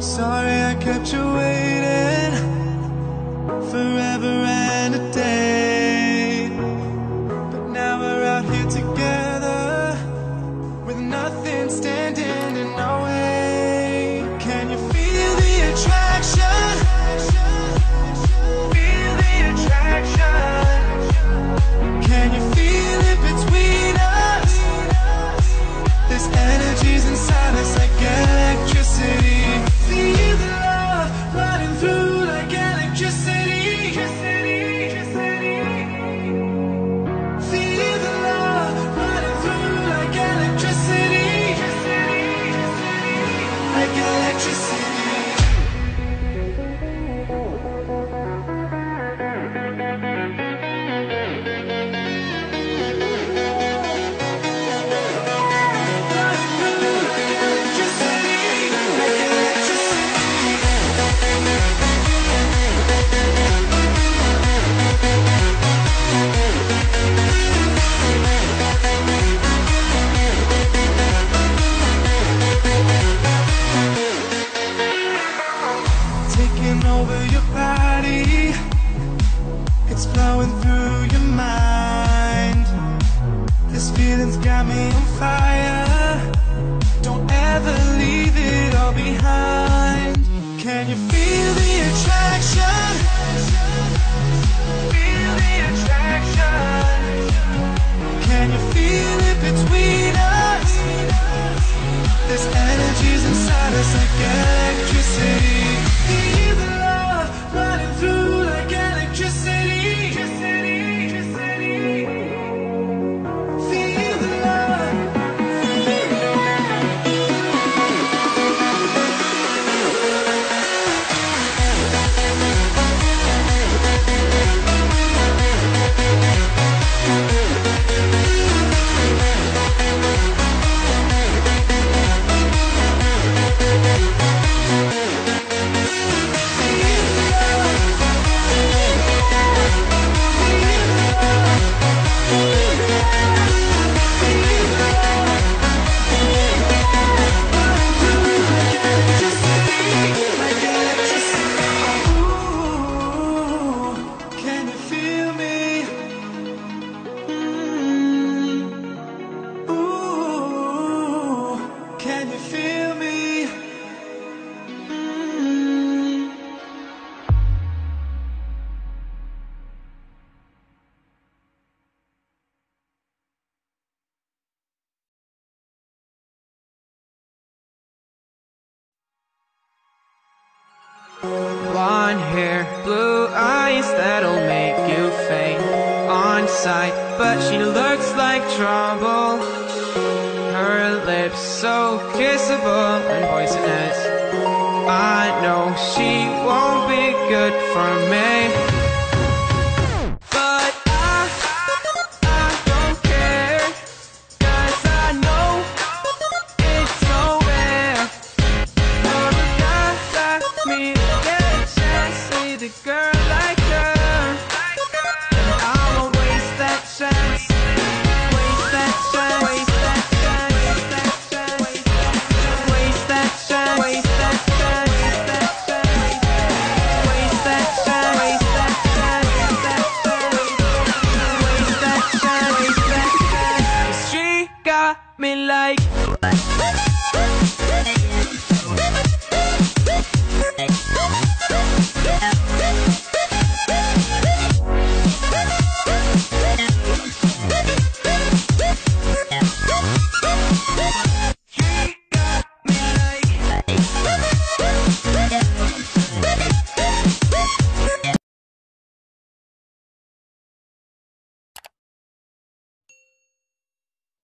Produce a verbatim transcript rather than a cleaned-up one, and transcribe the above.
Sorry I kept you waiting forever and a day, but now we're out here together with nothing standing in our way. Can you feel the attraction? Feel the attraction. Can you feel it between us? This energy's inside us like electricity. Feel the love running through like electricity. Feel the love running through like electricity. Like blonde hair, blue eyes that'll make you faint on sight, but she looks like trouble. Her lips so kissable and poisonous. I know she won't be good for me.